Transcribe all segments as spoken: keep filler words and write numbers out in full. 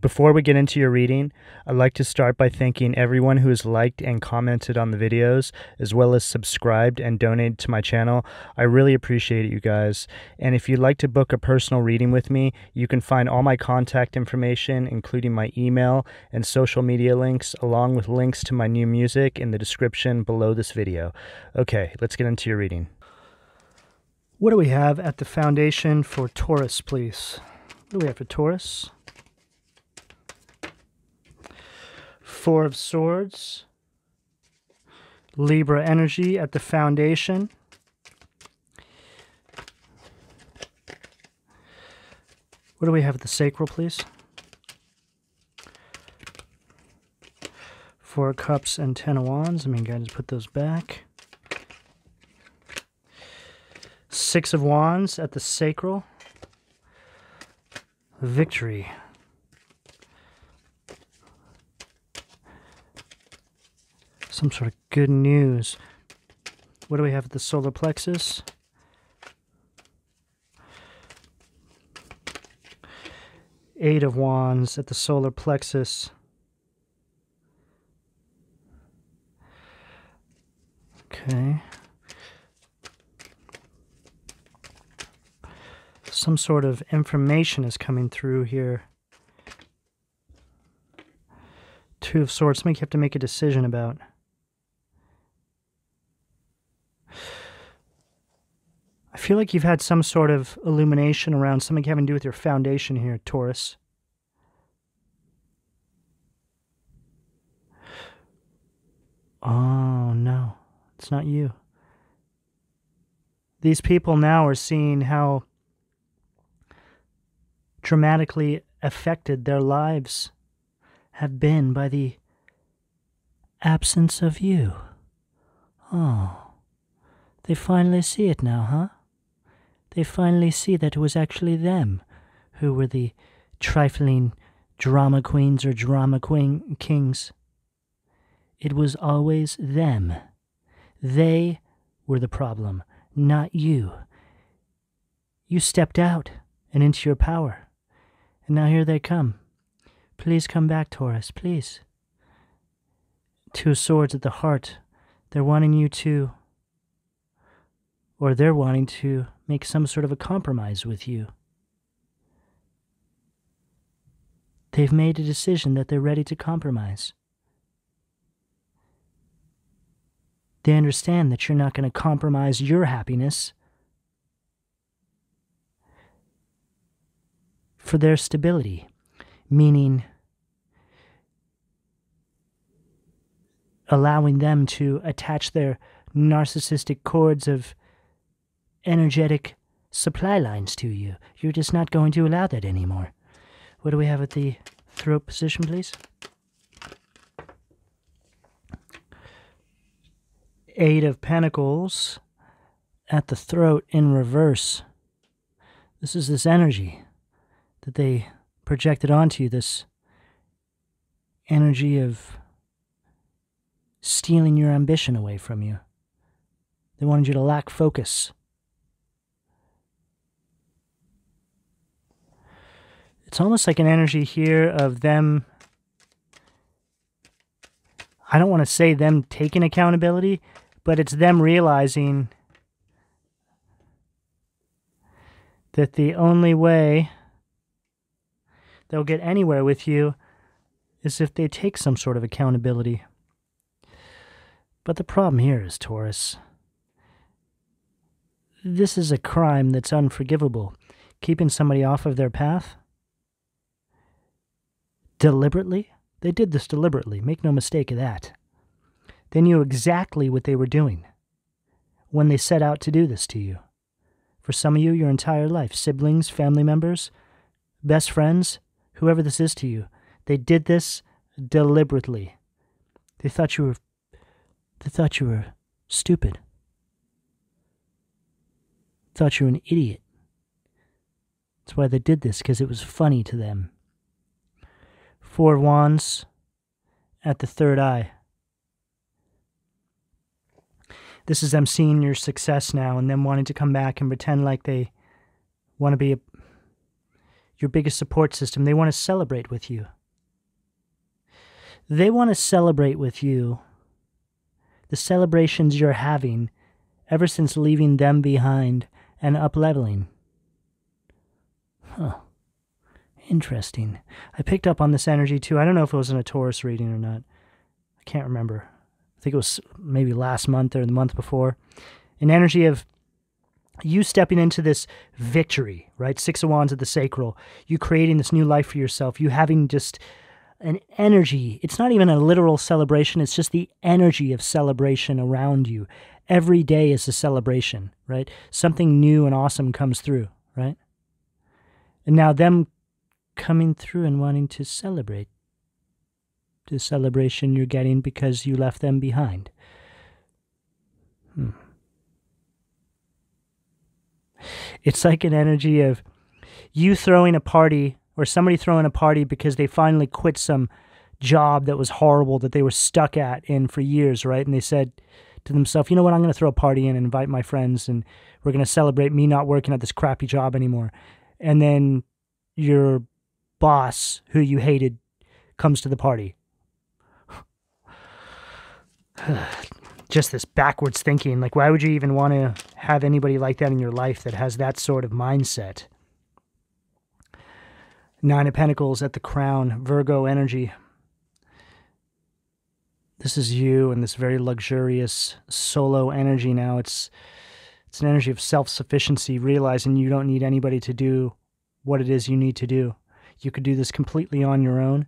Before we get into your reading, I'd like to start by thanking everyone who has liked and commented on the videos, as well as subscribed and donated to my channel. I really appreciate it, you guys. And if you'd like to book a personal reading with me, you can find all my contact information, including my email and social media links, along with links to my new music in the description below this video. Okay, let's get into your reading. What do we have at the foundation for Taurus, please? What do we have for Taurus? Four of Swords, Libra energy at the foundation, what do we have at the sacral, please? Four of Cups and Ten of Wands, I mean, guys, just put those back. Six of Wands at the sacral, victory. Some sort of good news. What do we have at the solar plexus? Eight of Wands at the solar plexus. Okay. Some sort of information is coming through here. Two of Swords. Something you have to make a decision about. I feel like you've had some sort of illumination around something having to do with your foundation here, Taurus. Oh, no. It's not you. These people now are seeing how dramatically affected their lives have been by the absence of you. Oh. They finally see it now, huh? They finally see that it was actually them who were the trifling drama queens or drama queen kings. It was always them. They were the problem, not you. You stepped out and into your power, and now here they come. Please come back, Taurus, please. Two Swords at the heart. They're wanting you to, or they're wanting to make some sort of a compromise with you. They've made a decision that they're ready to compromise. They understand that you're not going to compromise your happiness for their stability, meaning allowing them to attach their narcissistic cords of energetic supply lines to you. You're just not going to allow that anymore. What do we have at the throat position, please? Eight of Pentacles at the throat in reverse. This is this energy that they projected onto you, this energy of stealing your ambition away from you. They wanted you to lack focus. It's almost like an energy here of them, I don't want to say them taking accountability, but it's them realizing that the only way they'll get anywhere with you is if they take some sort of accountability. But the problem here is, Taurus, this is a crime that's unforgivable. Keeping somebody off of their path? Deliberately? They did this deliberately. Make no mistake of that. They knew exactly what they were doing when they set out to do this to you. For some of you, your entire life, siblings, family members, best friends, whoever this is to you, they did this deliberately. They thought you were, they thought you were stupid. Thought you were an idiot. That's why they did this, because it was funny to them. Four of Wands at the third eye. This is them seeing your success now and them wanting to come back and pretend like they want to be a, your biggest support system. They want to celebrate with you. They want to celebrate with you the celebrations you're having ever since leaving them behind and up-leveling. Huh. Interesting. I picked up on this energy too. I don't know if it was in a Taurus reading or not. I can't remember. I think it was maybe last month or the month before. An energy of you stepping into this victory, right? Six of Wands at the sacral. You creating this new life for yourself. You having just an energy. It's not even a literal celebration. It's just the energy of celebration around you. Every day is a celebration, right? Something new and awesome comes through, right? And now them coming through and wanting to celebrate the celebration you're getting because you left them behind. Hmm. It's like an energy of you throwing a party or somebody throwing a party because they finally quit some job that was horrible that they were stuck at in for years, right? And they said to themselves, you know what, I'm going to throw a party and invite my friends and we're going to celebrate me not working at this crappy job anymore. And then your boss, who you hated, comes to the party. Just this backwards thinking. Like, why would you even want to have anybody like that in your life that has that sort of mindset? Nine of Pentacles at the crown, Virgo energy. This is you and this very luxurious solo energy now. It's it's an energy of self-sufficiency, realizing you don't need anybody to do what it is you need to do. You could do this completely on your own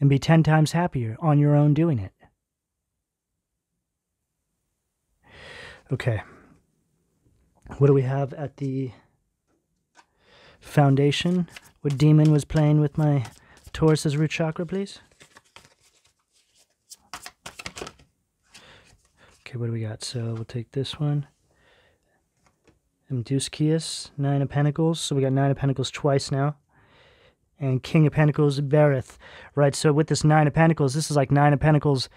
and be ten times happier on your own doing it. Okay. What do we have at the foundation? What demon was playing with my Taurus's root chakra, please? Okay, what do we got? So we'll take this one. Amduscius, Nine of Pentacles. So we got Nine of Pentacles twice now. And King of Pentacles, Bereth. Right, so with this Nine of Pentacles, this is like Nine of Pentacles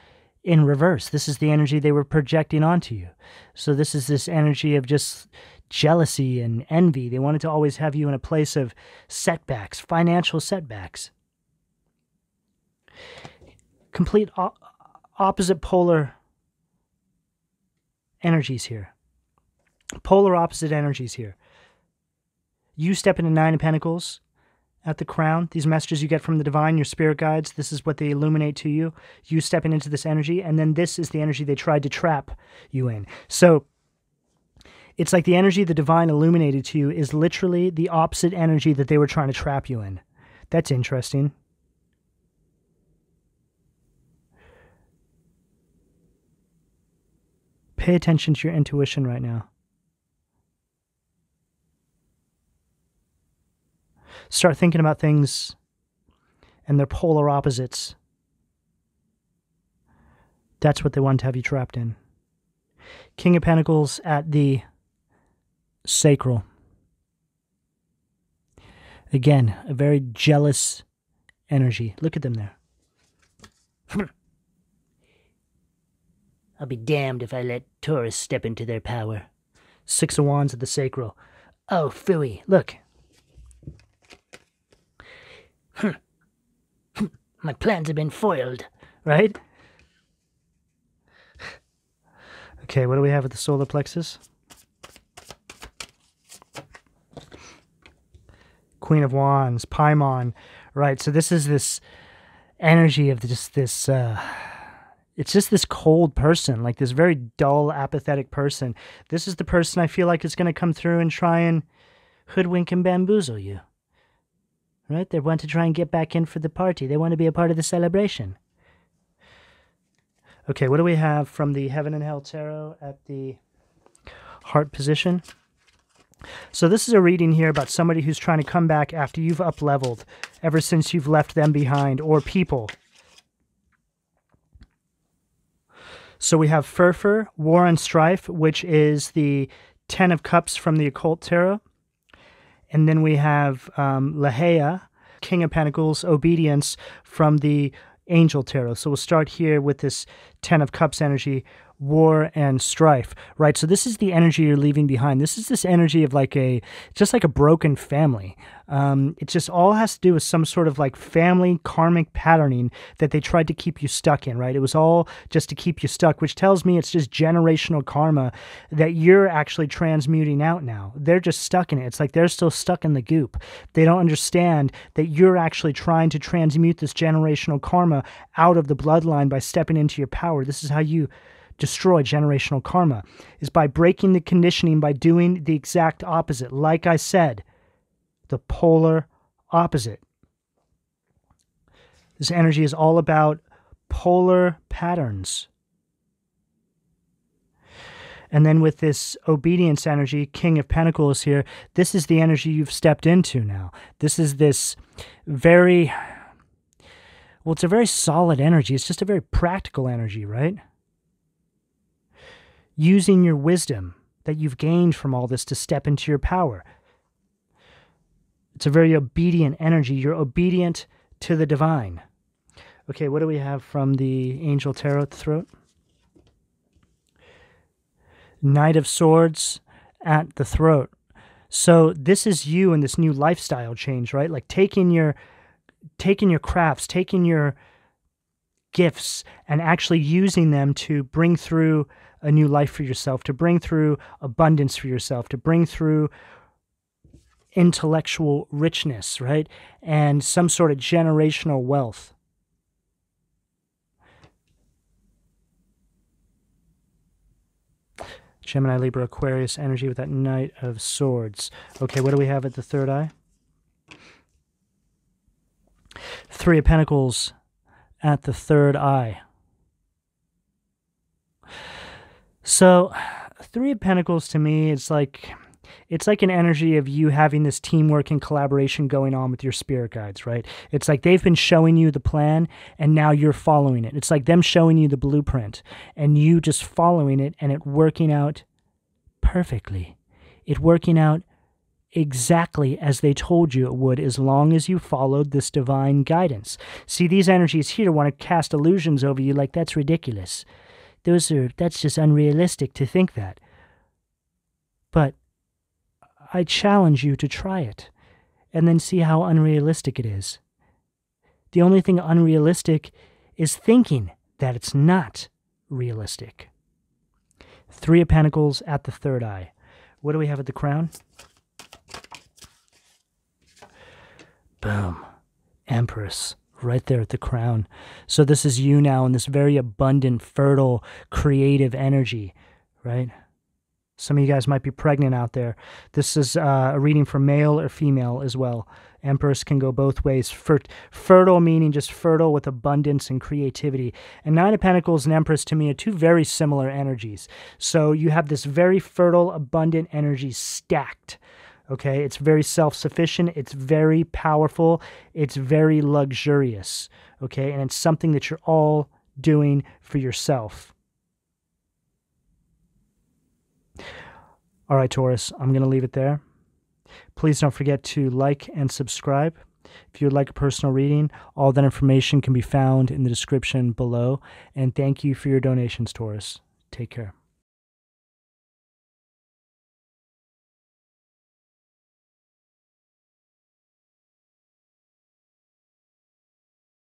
in reverse. This is the energy they were projecting onto you. So this is this energy of just jealousy and envy. They wanted to always have you in a place of setbacks, financial setbacks. Complete opposite polar energies here. Polar opposite energies here. You step into Nine of Pentacles at the crown. These messages you get from the divine, your spirit guides, this is what they illuminate to you. You stepping into this energy, and then this is the energy they tried to trap you in. So it's like the energy the divine illuminated to you is literally the opposite energy that they were trying to trap you in. That's interesting. Pay attention to your intuition right now. Start thinking about things and their polar opposites. That's what they want to have you trapped in. King of Pentacles at the sacral. Again, a very jealous energy. Look at them there. I'll be damned if I let Taurus step into their power. Six of Wands at the sacral. Oh, phooey. Look. My plans have been foiled, right? Okay, what do we have at the solar plexus? Queen of Wands, Paimon, right? So this is this energy of just this, uh, it's just this cold person, like this very dull, apathetic person. This is the person I feel like is going to come through and try and hoodwink and bamboozle you. Right? They want to try and get back in for the party. They want to be a part of the celebration. Okay, what do we have from the Heaven and Hell Tarot at the heart position? So this is a reading here about somebody who's trying to come back after you've up-leveled, ever since you've left them behind, or people. So we have Furfur, War and Strife, which is the Ten of Cups from the Occult Tarot. And then we have um, Lahea, King of Pentacles, Obedience from the Angel Tarot. So we'll start here with this Ten of Cups energy, war, and strife, right? So this is the energy you're leaving behind. This is this energy of like a, just like a broken family. Um, it just all has to do with some sort of like family karmic patterning that they tried to keep you stuck in, right? It was all just to keep you stuck, which tells me it's just generational karma that you're actually transmuting out now. They're just stuck in it. It's like they're still stuck in the goop. They don't understand that you're actually trying to transmute this generational karma out of the bloodline by stepping into your power. This is how you destroy generational karma, is by breaking the conditioning, by doing the exact opposite. Like I said, the polar opposite. This energy is all about polar patterns. And then with this obedience energy, King of Pentacles here, this is the energy you've stepped into now. This is this very, well, it's a very solid energy. It's just a very practical energy, right? Using your wisdom that you've gained from all this to step into your power. It's a very obedient energy. You're obedient to the divine. Okay, what do we have from the Angel Tarot Throat? Knight of Swords at the throat. So this is you in this new lifestyle change, right? Like taking your, taking your crafts, taking your gifts and actually using them to bring through a new life for yourself, to bring through abundance for yourself, to bring through intellectual richness, right? And some sort of generational wealth. Gemini, Libra, Aquarius energy with that Knight of Swords. Okay, what do we have at the third eye? Three of Pentacles at the third eye. So, Three of Pentacles to me, it's like... it's like an energy of you having this teamwork and collaboration going on with your spirit guides, right? It's like they've been showing you the plan and now you're following it. It's like them showing you the blueprint and you just following it and it working out perfectly. It working out exactly as they told you it would, as long as you followed this divine guidance. See, these energies here want to cast illusions over you like that's ridiculous. Those are, that's just unrealistic to think that. But I challenge you to try it and then see how unrealistic it is. The only thing unrealistic is thinking that it's not realistic. Three of Pentacles at the third eye. What do we have at the crown? Boom. Empress. Right there at the crown. So this is you now in this very abundant, fertile, creative energy, right? Some of you guys might be pregnant out there. This is uh, a reading for male or female as well. Empress can go both ways. Fert fertile meaning just fertile with abundance and creativity. And Nine of Pentacles and Empress to me are two very similar energies. So you have this very fertile, abundant energy stacked. Okay, it's very self-sufficient. It's very powerful. It's very luxurious. Okay, and it's something that you're all doing for yourself. All right, Taurus, I'm going to leave it there. Please don't forget to like and subscribe. If you would like a personal reading, all that information can be found in the description below. And thank you for your donations, Taurus. Take care.